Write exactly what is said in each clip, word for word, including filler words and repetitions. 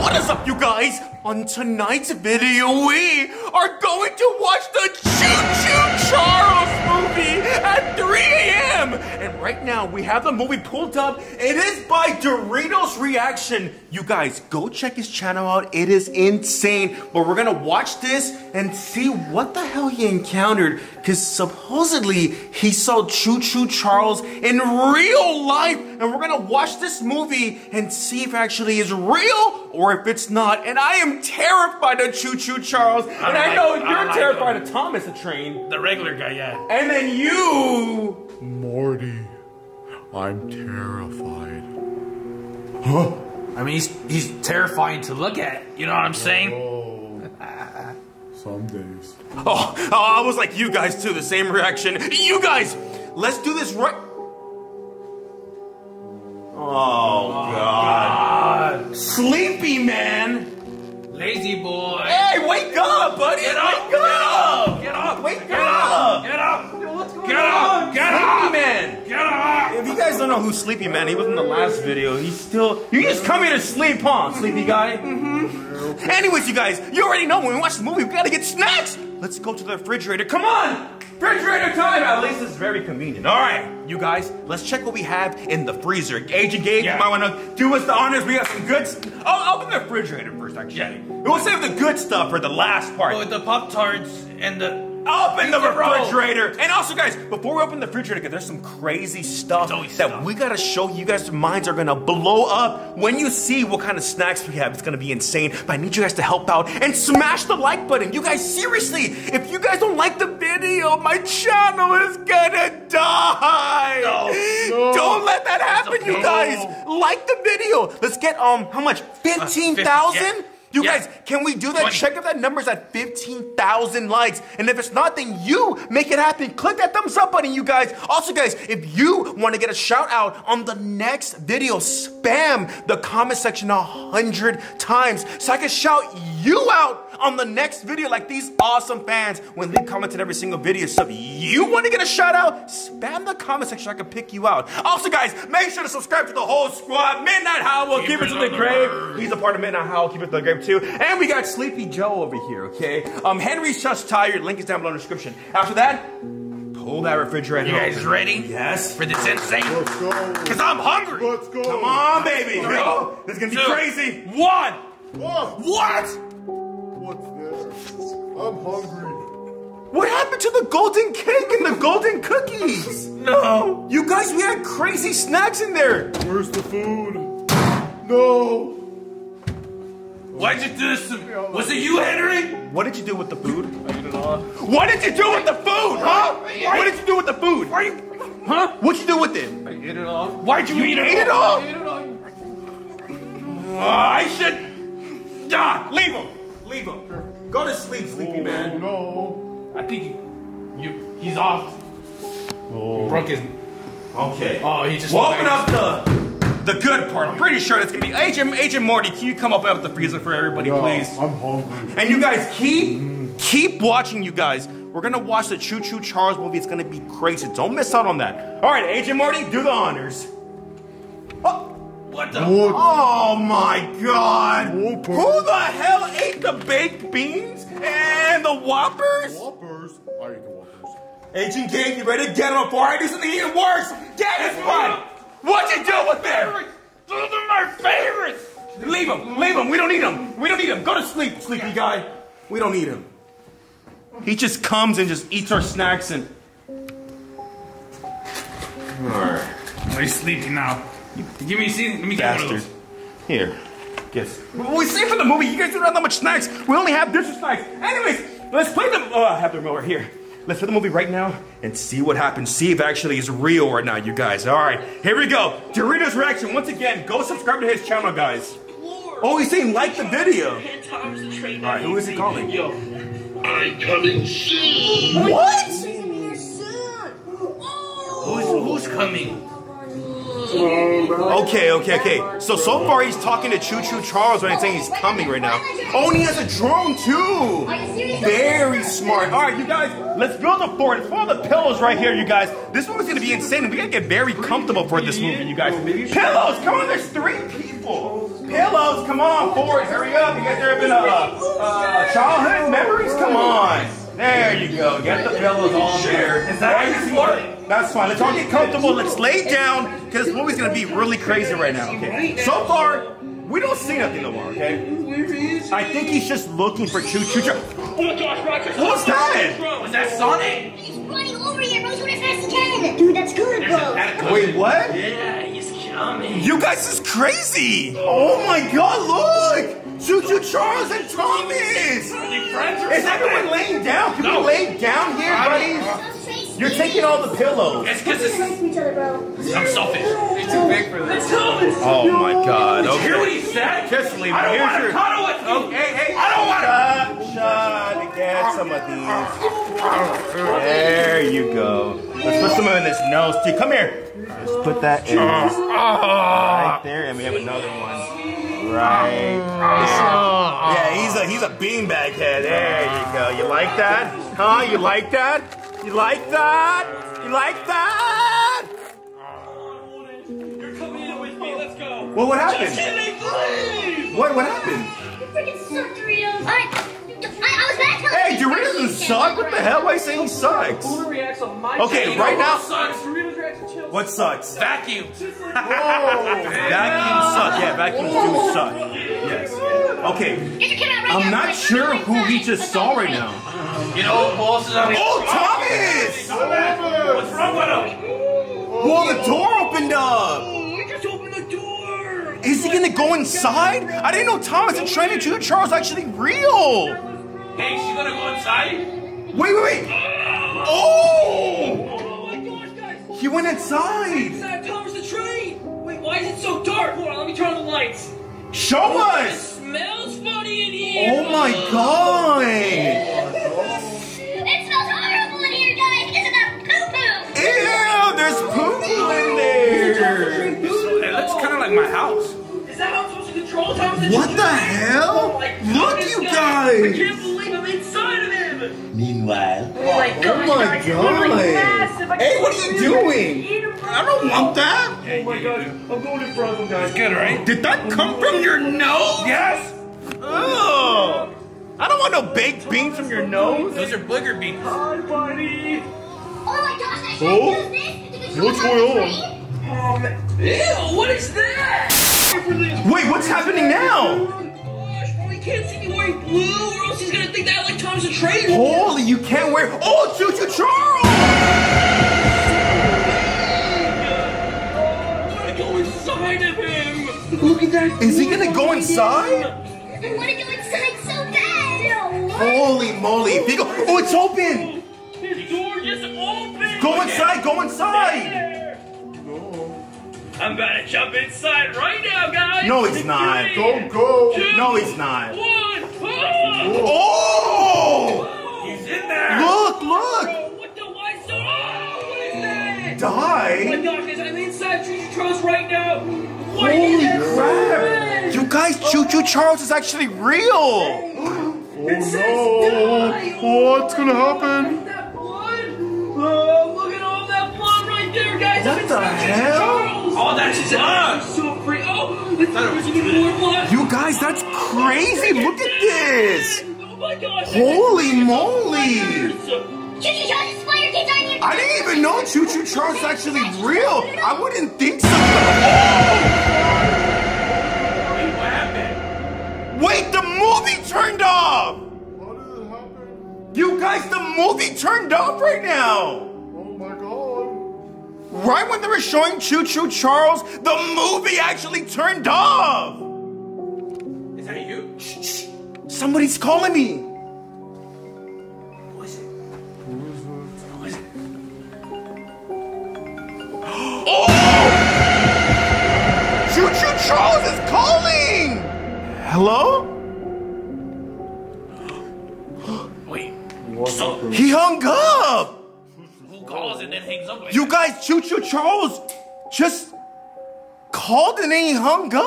What is up, you guys? On tonight's video, we are going to watch the Choo Choo Charles movie at three A M And right now, we have the movie pulled up. It is by Doritos Reaction. You guys, go check his channel out. It is insane. But we're gonna watch this and see what the hell he encountered. Because supposedly, he saw Choo Choo Charles in real life. And we're gonna watch this movie and see if it actually is real or if it's not. And I am terrified of Choo Choo Charles. And I, I know like, you're I terrified like of Thomas the Train. The regular guy, yeah. And then you, Morty. I'm terrified. Huh? I mean, he's he's terrifying to look at. You know what I'm saying? Oh, some days. Oh, oh, I was like you guys too. The same reaction. You guys, let's do this right. Oh, God. God. Sleepy man. Lazy boy. Hey, wake up, buddy. Get up. Wake up. Get up. Wake up. Get up. Get up. Get up. What's going get up. On? Get Sleepy up. Man. Get up. If you guys don't know who's Sleepy Man, he was in the last video. He's still... You just come here to sleep, huh, Sleepy guy? Mm-hmm. Anyways, you guys, you already know when we watch the movie, we gotta get snacks. Let's go to the refrigerator. Come on. Refrigerator time! At least it's very convenient. Alright, you guys, let's check what we have in the freezer. Agent Gabe, yeah. You might want to do us the honors. We got some good stuff. I'll open the refrigerator first, actually. Yeah. We'll save the good stuff for the last part. Oh, the Pop-Tarts and the... Open the refrigerator! Roll. And also, guys, before we open the refrigerator, because there's some crazy stuff that stuff. we gotta show you guys. Your minds are gonna blow up when you see what kind of snacks we have. It's gonna be insane, but I need you guys to help out and smash the like button. You guys, seriously, if you guys don't like the video, my channel is gonna die! No, no. Don't let that happen, okay. You guys! Like the video! Let's get, um, how much? fifteen thousand? You yeah. guys, can we do that? twenty. Check if that number's at fifteen thousand likes. And if it's not, then you make it happen. Click that thumbs up button, you guys. Also, guys, if you want to get a shout out on the next video, spam the comment section a hundred times so I can shout you out on the next video like these awesome fans when leave comments in every single video. So if you want to get a shout out, spam the comment section so I can pick you out. Also, guys, make sure to subscribe to the whole squad. Midnight Howl will keep, keep it to the grave. Earth. He's a part of Midnight Howl, keep it to the grave. Too. And we got Sleepy Joe over here, okay? Um, Henry's just tired. Link is down below in the description. After that, pull that refrigerator. You guys open. Ready? Yes. For this insane? Let's go. Because I'm hungry. Let's go. Come on, baby. Let's go. This is going to be Two. crazy. One. What? What? What's this? I'm hungry. What happened to the golden cake and the golden cookies? No. You guys, we had crazy snacks in there. Where's the food? No. Why'd you do this to me? Was it you, Henry? What did you do with the food? I ate it all. What did you do with the food, huh? What did you do with the food? Huh? What'd you do with it? I ate it all. Why'd you, you eat, eat it all? It all? I ate it all. I should... God, leave him. Leave him. Go to sleep, sleepy oh, man. No. I think he, you, he's off. Oh. He broke his... Okay. Oh, he just... Well, open up the... The good part. I'm pretty sure that's gonna be Agent Agent Morty. Can you come up out of the freezer for everybody, yeah, please? I'm hungry. And you guys keep mm. keep watching. You guys, we're gonna watch the Choo Choo Charles movie. It's gonna be crazy. Don't miss out on that. All right, Agent Morty, do the honors. Oh, what the? What? Oh my God! Whopper. Who the hell ate the baked beans and the Whoppers? Whoppers. I ate the Whoppers. Agent Gabe, you ready to get him before I do something even worse? Get his butt! What'd you do with them? Those are my favorites! Leave him! Leave him! We don't need him! We don't need him! Go to sleep, sleepy guy! We don't need him. He just comes and just eats our snacks and... Alright. He's sleepy now. Give me a seat. Let me get one of those. Here. Yes. We saved for the movie. You guys don't have that much snacks. We only have this snacks. Anyways, let's play them. Oh, I have the remote right here. Let's play the movie right now and see what happens. See if it actually is real or not, you guys. All right, here we go. Doritos Reaction, once again, go subscribe to his channel, guys. Lord. Oh, he's saying like the video. All right, who is he calling? Yo, I'm coming soon. What? Who's, who's coming? Okay, okay, okay. So, so far he's talking to Choo Choo Charles when he's saying he's coming right now. Oh, and he has a drone too! Very smart. Alright, you guys, let's build a fort. It's one of the pillows right here, you guys. This one is gonna be insane. We gotta get very comfortable for this movie, you guys. Pillows! Come on, there's three people! Pillows, come on, Ford, hurry up. You guys there have been a uh, uh, childhood memories? Come on. There you go. Get the pillows on there. Is that how you flirt? That's fine. Let's all get comfortable. Let's lay down because this movie's going to be really crazy right now. Okay. So far, we don't see nothing no more, okay? I think he's just looking for Choo Choo Charles. Oh my gosh, Roger. What's that? Was that Sonic? He's running over here, bro. He's going as fast as he can. Dude, that's good, bro. Wait, what? Yeah, he's coming. You guys is crazy. Oh my god, look. Choo Choo Charles and Thomas. Is everyone laying down? Can no. we lay down here, buddies? You're taking all the pillows. It's because it's... I'm selfish. It's too big for this. Oh my god. Okay. Did you hear what he said? Just leave. I don't want to cuddle with you. Hey, hey. I don't want to. Try to get some of these. There you go. Let's put some in this nose too. Come here. Let's put that in. Right there, and we have another one. Right. Yeah, he's a he's a beanbag head. There you go. You like that? Huh? You like that? You like that? You like that? You're coming in with me. Let's go. Well, what happened? What what happened? You freaking suck, Doritos. I I was Hey, Doritos doesn't suck. What the hell? Why are you saying he sucks? Okay, right now. What sucks? Vacuum. Whoa. Vacuum sucks. Yeah, vacuums do suck. Yes. Okay. I'm not sure who he just saw right now. You know, Paul's on. Oh, Thomas! What's wrong with him? Whoa, the door opened up. Is he gonna go inside? I didn't know Thomas the Train and Choo Choo Charles actually real. Hey, she gonna go inside? Wait, wait, wait! Oh! Oh my gosh, guys! He went inside. Inside, Thomas the Train. Wait, why is it so dark? Hold on, let me turn on the lights. Show oh, us! It smells funny in here. Oh my god! It smells horrible in here, guys, because of that poo-poo. Ew, there's poo-poo in there. It looks kind of like my house. Is that how I'm supposed to control Thomas the Train? What the hell? Oh, look, you guys! I can't believe I'm inside of him! Meanwhile... Oh my god! Oh my god. Hey, what are you doing? I don't want that! Oh my god, I'm going in front of him, guys. It's good, right? Did that come from your nose? Yes! Oh! I don't want no baked beans from your nose. Those are booger beans. Hi, buddy! Oh my gosh, I can't do this! What's going on? Um, ew, what is that? Wait, what's happening now? Oh my gosh, well, he can't see me wearing blue, or else he's gonna think that I like Thomas the Train. Holy, you can't wear. Oh, Choo Choo Charles! I wanna go inside of him. Look at that. Is he gonna go inside? I wanna go inside so bad. Holy moly. If he go oh, it's open. His door just opened. Go inside, go inside. I'm about to jump inside right now, guys! No, he's not. Three, go, go! Two, no, he's not. One! Oh! Oh! He's in there! Look, look! Bro, what the? Why so? Oh, what is that? Die! Oh my god, guys, I'm inside Choo Choo Charles right now! What Holy is that? Crap! You guys, Choo Choo Charles is actually real! Oh, it says no! Die. Oh, what's gonna happen? That blood? Oh, look at all that blood right there, guys! What I'm the hell? Oh, that's us! So crazy! Oh, it's more blood. You guys, that's crazy! Look at this! Oh my gosh! Holy moly! Choo Choo Charles' spider kids aren't even. I didn't even know Choo Choo Charles is actually real. I wouldn't think so. Wait, what happened? Wait, the movie turned off. What did it happen? You guys, the movie turned off right now. Right when they were showing Choo Choo Charles, the movie actually turned off! Is that you? Shh, shh. Somebody's calling me! Who is it? Who is it? Oh! Choo Choo Charles is calling! Hello? Wait. So he hung up! Calls and then hangs up. You guys, Choo Choo Charles just called and then he hung up.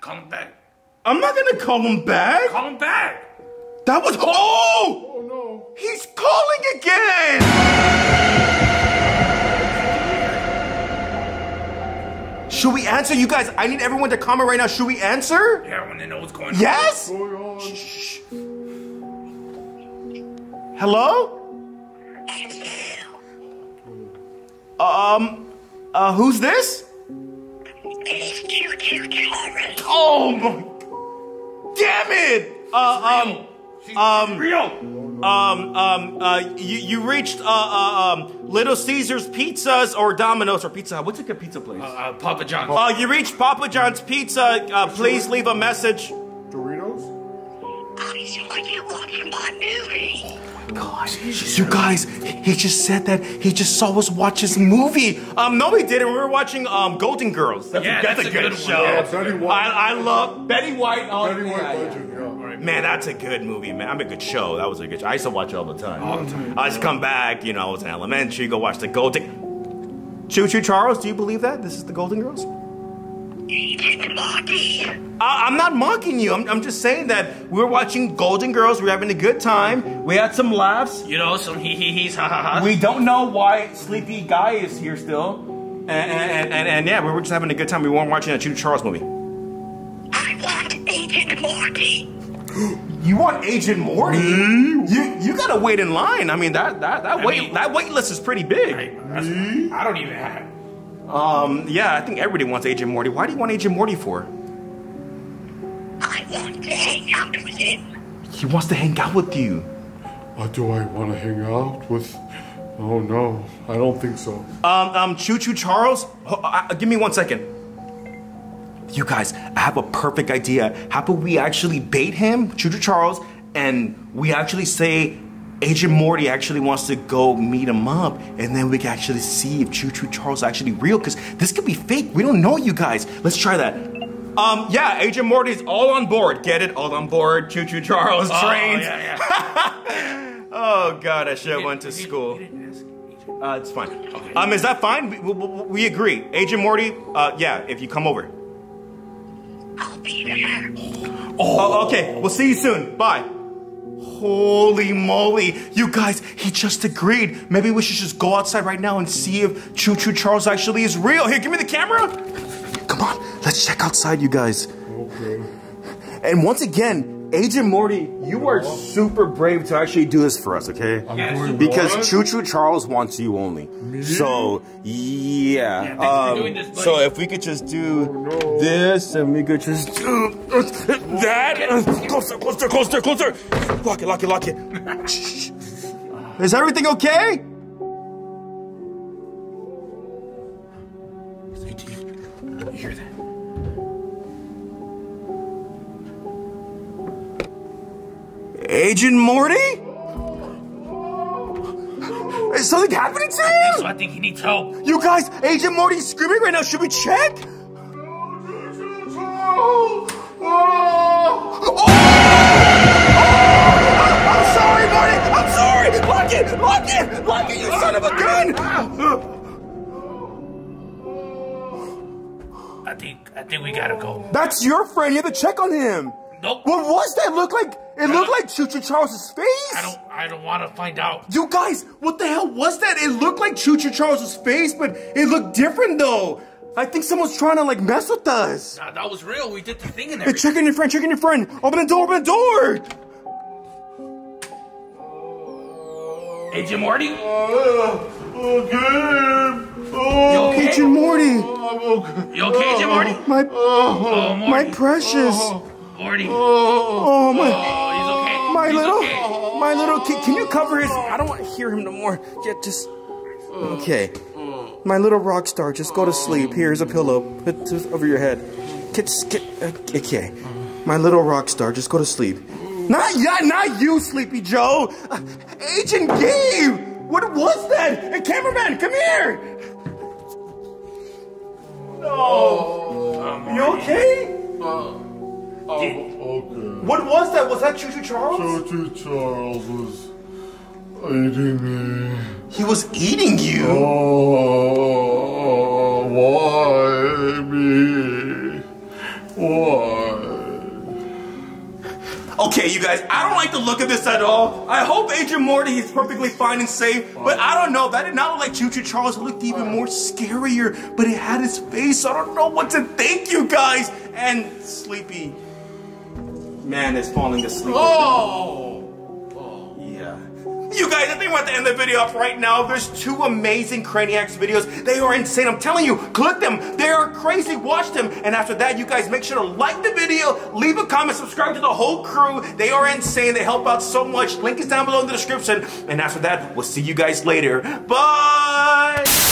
Call him back. I'm not gonna call him back. Call him back. That was oh. Oh no. He's calling again. Should we answer? You guys, I need everyone to comment right now. Should we answer? Yeah, I want to know what's going on. Yes? Going on. Shh, shh. Hello? Um, uh, who's this? It's Choo Choo Charles. Oh my. Damn it! Uh, um, um, real. Um, um, uh, you, you reached, uh, uh, um, Little Caesar's Pizzas or Domino's or Pizza Hut. What's a good pizza place? Uh, uh Papa John's. Oh, uh, you reached Papa John's Pizza. Uh, please leave a message. Doritos? Oh my gosh. You guys, he just said that he just saw us watch his movie. Um, no, he didn't. We were watching um, Golden Girls. That's, yeah, a, that's, that's a good, good show. Yeah, Betty White. I, I love Betty White. Oh, Betty White, yeah, Legend, yeah. Right, man, that's a good movie, man. I'm a good show. That was a good show. I used to watch it all the time. All the time. I just come back, you know, I was in elementary, go watch the Golden. Choo Choo Charles, do you believe that? This is the Golden Girls? I, I'm not mocking you. I'm, I'm just saying that we were watching Golden Girls. We were having a good time. We had some laughs. You know, some hee hee hees, ha ha ha. We don't know why Sleepy Guy is here still. And, and, and, and, and yeah, we were just having a good time. We weren't watching a Choo Choo Charles movie. I want Agent Morty. You want Agent Morty? Mm-hmm. You you gotta wait in line. I mean that that that I wait mean, that wait list is pretty big. I, mm-hmm. I don't even have. Um, yeah, I think everybody wants Agent Morty. Why do you want Agent Morty for? I want to hang out with him. He wants to hang out with you. What do I want to hang out with? Oh no, I don't think so. Um, um, Choo Choo Charles, oh, uh, give me one second. You guys, I have a perfect idea. How about we actually bait him, Choo Choo Charles, and we actually say Agent Morty actually wants to go meet him up, and then we can actually see if Choo Choo Charles is actually real, because this could be fake. We don't know, you guys. Let's try that. Um, yeah, Agent Morty's all on board. Get it? All on board. Choo Choo Charles oh, trains. Yeah, yeah. Oh, God, I should have went to school. Uh, it's fine. Okay. Um, is that fine? We, we, we agree. Agent Morty, uh, yeah, if you come over. I'll be there. Oh, oh okay. We'll see you soon. Bye. Holy moly, you guys, he just agreed. Maybe we should just go outside right now and see if Choo Choo Charles actually is real. Here, give me the camera. Come on, let's check outside, you guys. Okay. And once again, Agent Morty, you no. are super brave to actually do this for us, okay? Yes. Because Choo Choo Charles wants you only. Me? So, yeah. yeah um, doing this, so if we could just do oh, no. this, and we could just do that. Closer, closer, closer, closer. Lock it, lock it, lock it. Is everything okay? You hear that? Agent Morty? Is something happening to him? I think, so. I think he needs help. You guys, Agent Morty's screaming right now. Should we check? Oh! I'm sorry, Morty! I'm sorry! Lock it! Lock it! Lock it, you son of a gun! I think, I think we gotta go. That's your friend. You have to check on him. Nope. What was that? Look like it looked like Choo Choo Charles' face. I don't, I don't want to find out. You guys, what the hell was that? It looked like Choo Choo Charles' face, but it looked different though. I think someone's trying to like mess with us. Nah, that was real. We did the thing in there. Hey, check on your friend. Check on your friend. Open the door. Open the door. Agent Morty. Uh, okay. Oh, you okay? Agent Morty. Oh, I'm okay. You okay, Agent Morty? My, oh, Morty. My precious. Oh. Morty. Oh, oh my! Oh, he's okay. My he's little, okay. my little kid. Can you cover his? I don't want to hear him no more. Yeah, just okay. My little rock star, just go to sleep. Here's a pillow. Put this over your head. Get, get, okay. My little rock star, just go to sleep. Not yeah, not you, Sleepy Joe. Uh, Agent Gabe. What was that? Hey, cameraman, come here. No. You okay? Uh, Oh, okay. What was that? Was that Choo Choo Charles? Choo Choo Charles was eating me. He was eating you? Oh, why me? Why? Okay, you guys, I don't like the look of this at all. I hope Agent Morty is perfectly fine and safe, but I don't know. That did not look like Choo Choo Charles. It looked even more scarier, but it had his face. I don't know what to think, you guys. And Sleepy Man is falling asleep. Oh! Oh. Yeah. You guys, I think we're at the end of the video up right now. There's two amazing Craniacs videos. They are insane. I'm telling you, click them. They are crazy. Watch them. And after that, you guys, make sure to like the video, leave a comment, subscribe to the whole crew. They are insane. They help out so much. Link is down below in the description. And after that, we'll see you guys later. Bye!